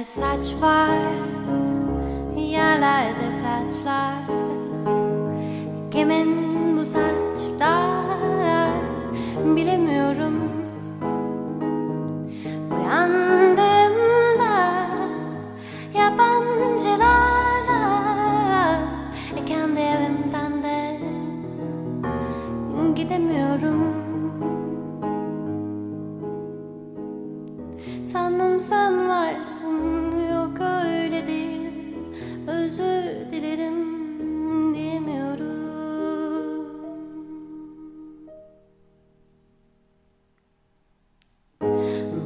Yine saç var, yerlerde saçlar. Kimin bu saçlar bilemiyorum. Uyandığımda yabancılarla, kendi evimden de gidemiyorum. Sandım sen varsın, yok öyle değil. Özür dilerim diyemiyorum.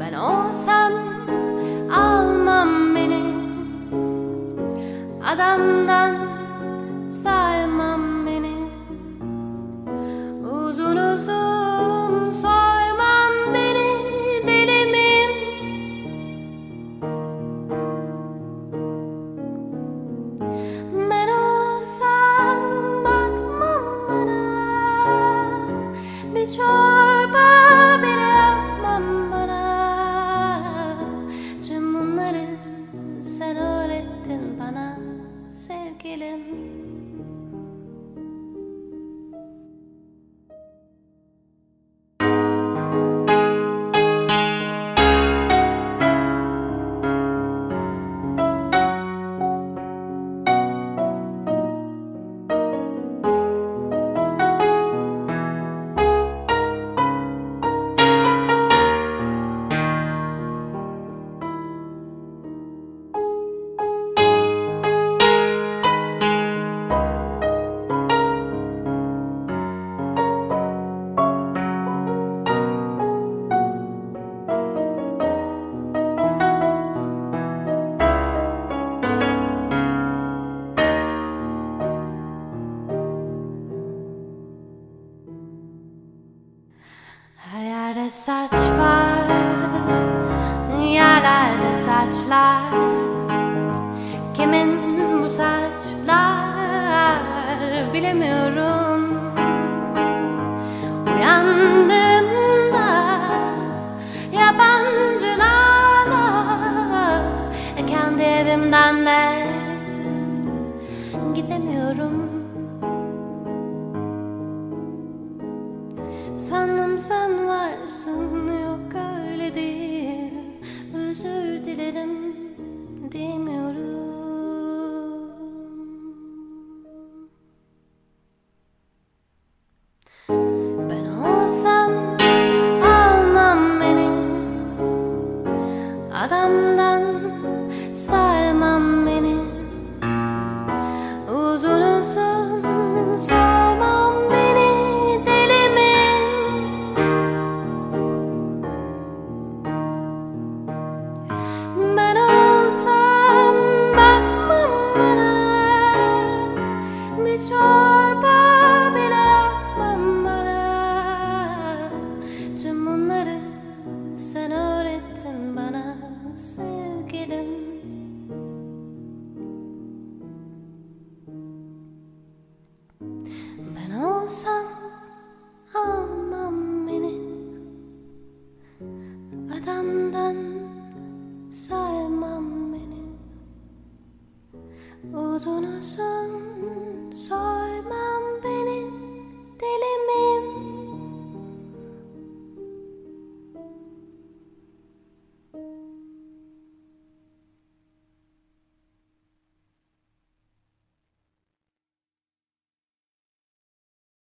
Ben olsam almam beni adamdan, saymam beni. Uzun uzun sor. Çorba bile yapmam bana. Tüm bunları sen öğrettin bana sevgilim. Her yerde saç var, yerlerde saçlar. Kimin bu saçlar bilemiyorum. Uyandığımda yabancılarla, kendi evimden de gidemiyorum. Sandım sen varsın, yok öyle değil. Özür dilerim.